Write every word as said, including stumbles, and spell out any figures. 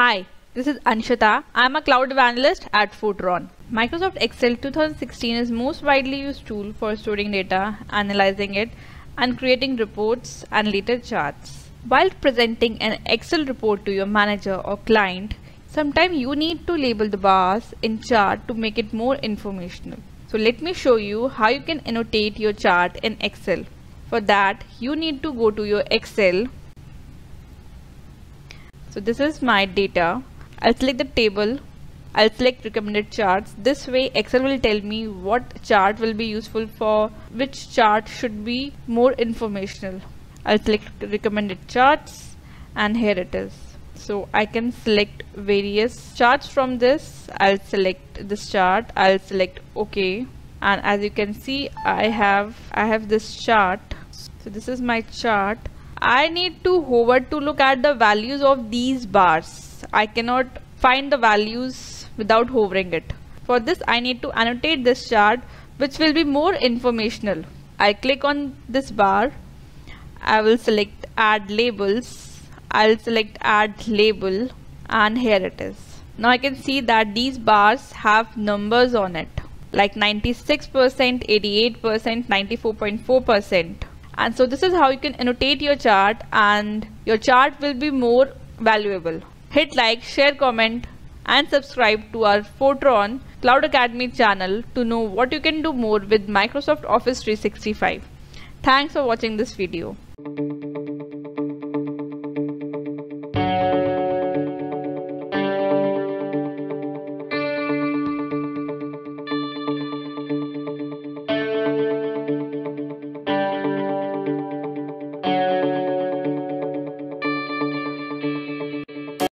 Hi, this is Anishita. I am a cloud analyst at Foetron. Microsoft Excel two thousand sixteen is most widely used tool for storing data, analyzing it, and creating reports and later charts. While presenting an Excel report to your manager or client, sometimes you need to label the bars in chart to make it more informational. So let me show you how you can annotate your chart in Excel. For that, you need to go to your Excel. So this is my data. I'll select the table. I'll select recommended charts. This way Excel will tell me what chart will be useful for, which chart should be more informational. I'll select recommended charts and here it is. So I can select various charts from this. I'll select this chart. I'll select OK. And as you can see, I have I have this chart. So this is my chart. I need to hover to look at the values of these bars. I cannot find the values without hovering it. For this, I need to annotate this chart, which will be more informational. I click on this bar. I will select add labels. I'll select add label and here it is. Now I can see that these bars have numbers on it like ninety-six percent, eighty-eight percent, ninety-four point four percent. And so this is how you can annotate your chart and your chart will be more valuable. Hit like, share, comment and subscribe to our Foetron Cloud Academy channel to know what you can do more with Microsoft Office three sixty-five. Thanks for watching this video.